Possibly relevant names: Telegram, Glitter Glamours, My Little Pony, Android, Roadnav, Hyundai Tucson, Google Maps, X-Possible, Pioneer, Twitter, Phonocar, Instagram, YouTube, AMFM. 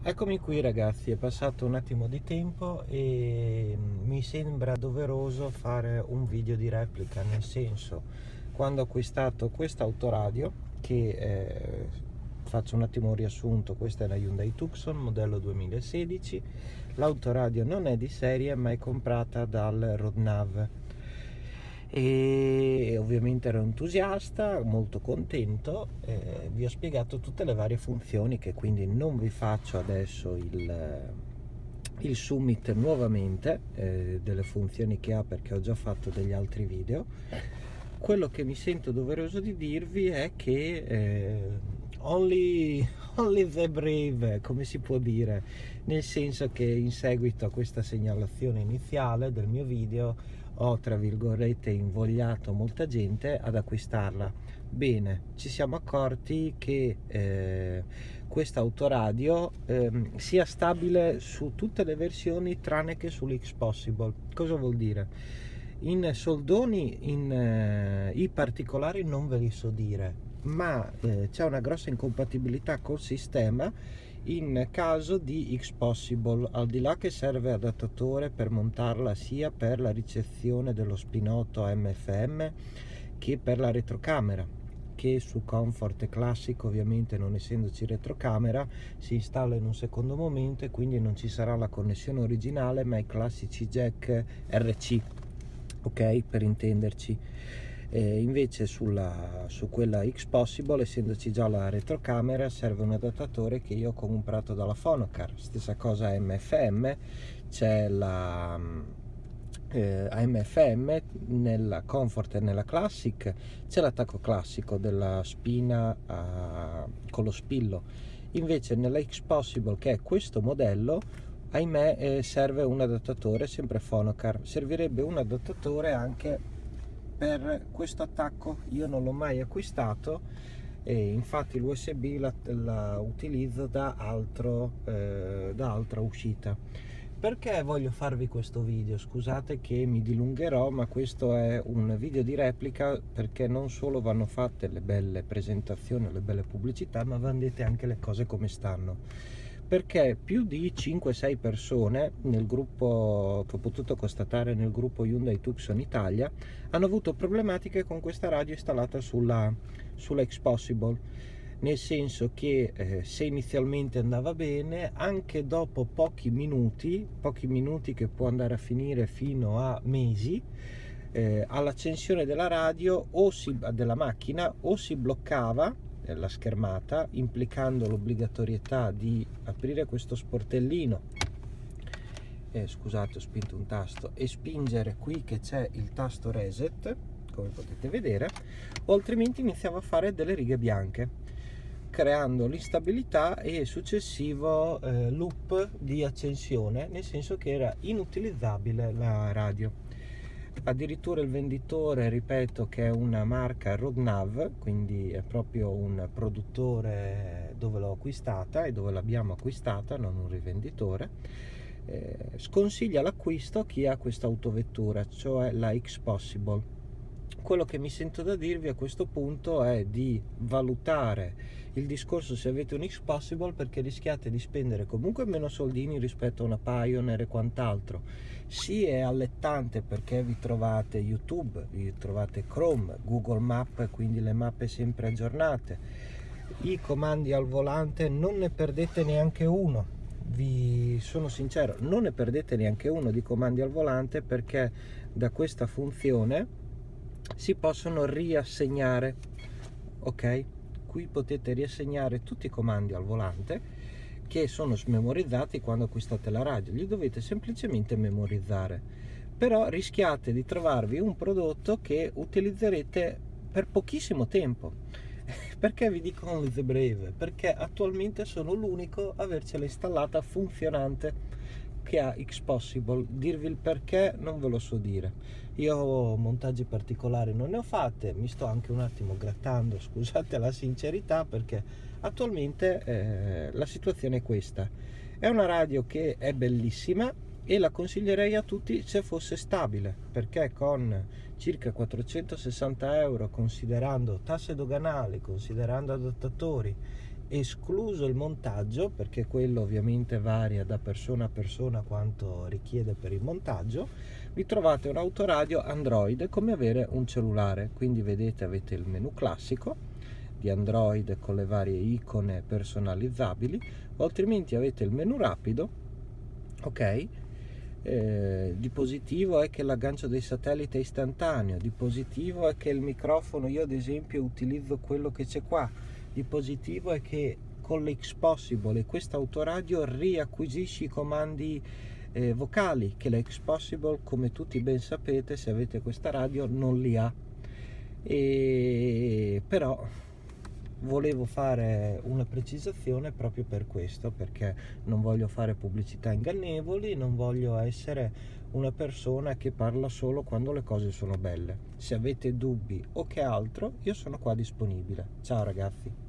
Eccomi qui ragazzi, è passato un attimo di tempo e mi sembra doveroso fare un video di replica, nel senso, quando ho acquistato questa autoradio, che faccio un attimo un riassunto, questa è la Hyundai Tucson modello 2016, l'autoradio non è di serie ma è comprata dal Roadnav e ovviamente ero entusiasta, molto contento. Vi ho spiegato tutte le varie funzioni, che quindi non vi faccio adesso il summit nuovamente delle funzioni che ha, perché ho già fatto degli altri video. Quello che mi sento doveroso di dirvi è che only the brave, come si può dire, nel senso che in seguito a questa segnalazione iniziale del mio video ho, tra virgolette, invogliato molta gente ad acquistarla. Bene, ci siamo accorti che questa autoradio sia stabile su tutte le versioni tranne che sull'X-Possible. Cosa vuol dire? In soldoni, i particolari non ve li so dire, ma c'è una grossa incompatibilità col sistema in caso di X-Possible, al di là che serve adattatore per montarla sia per la ricezione dello spinotto MFM che per la retrocamera, che su Comfort e Classic ovviamente, non essendoci retrocamera, si installa in un secondo momento e quindi non ci sarà la connessione originale ma i classici jack RC, ok, per intenderci. Invece su quella X-Possible, essendoci già la retrocamera, serve un adattatore che io ho comprato dalla Phonocar. Stessa cosa MFM, c'è la AMFM nella Comfort e nella Classic, c'è l'attacco classico della spina con lo spillo. Invece nella X-Possible, che è questo modello, ahimè serve un adattatore, sempre Phonocar. Servirebbe un adattatore anche per questo attacco. Io non l'ho mai acquistato e infatti l'USB la utilizzo da altra uscita. Perché voglio farvi questo video? Scusate che mi dilungherò, ma questo è un video di replica, perché non solo vanno fatte le belle presentazioni, le belle pubblicità, ma vanno dette anche le cose come stanno, perché più di 5-6 persone nel gruppo, che ho potuto constatare nel gruppo Hyundai Tucson Italia, hanno avuto problematiche con questa radio installata sulla X-Possible, nel senso che se inizialmente andava bene, anche dopo pochi minuti, che può andare a finire fino a mesi, all'accensione della radio della macchina o si bloccava la schermata, implicando l'obbligatorietà di aprire questo sportellino, scusate, ho spinto un tasto, e spingere qui che c'è il tasto reset, come potete vedere, o altrimenti iniziava a fare delle righe bianche, creando l'instabilità e successivo loop di accensione, nel senso che era inutilizzabile la radio. Addirittura il venditore, ripeto, che è una marca Roadnav, quindi è proprio un produttore dove l'ho acquistata e dove l'abbiamo acquistata, non un rivenditore, sconsiglia l'acquisto a chi ha questa autovettura, cioè la X-Possible. Quello che mi sento da dirvi a questo punto è di valutare il discorso se avete un X-Possible, perché rischiate di spendere comunque meno soldini rispetto a una Pioneer e quant'altro. Sì, è allettante perché vi trovate YouTube, vi trovate Chrome, Google Maps, quindi le mappe sempre aggiornate, i comandi al volante, non ne perdete neanche uno. Vi sono sincero, non ne perdete neanche uno di comandi al volante, perché da questa funzione si possono riassegnare, ok? Qui potete riassegnare tutti i comandi al volante che sono smemorizzati quando acquistate la radio, li dovete semplicemente memorizzare, però rischiate di trovarvi un prodotto che utilizzerete per pochissimo tempo. Perché vi dico only the brave? Perché attualmente sono l'unico a avercela installata funzionante che ha X-Possible. Dirvi il perché non ve lo so dire, io montaggi particolari non ne ho fatte, mi sto anche un attimo grattando, scusate la sincerità, perché attualmente la situazione è questa. È una radio che è bellissima e la consiglierei a tutti se fosse stabile, perché con circa 460 euro, considerando tasse doganali, considerando adattatori escluso il montaggio, perché quello ovviamente varia da persona a persona quanto richiede per il montaggio, vi trovate un autoradio Android come avere un cellulare. Quindi vedete, avete il menu classico di Android con le varie icone personalizzabili, o altrimenti avete il menu rapido. Ok, di positivo è che l'aggancio dei satelliti è istantaneo, di positivo è che il microfono, io ad esempio utilizzo quello che c'è qua, di positivo è che con l'X-Possible e quest'autoradio riacquisisci i comandi vocali, che l'X-Possible, come tutti ben sapete, se avete questa radio non li ha. E però volevo fare una precisazione proprio per questo, perché non voglio fare pubblicità ingannevoli, non voglio essere una persona che parla solo quando le cose sono belle. Se avete dubbi o che altro, io sono qua disponibile. Ciao ragazzi.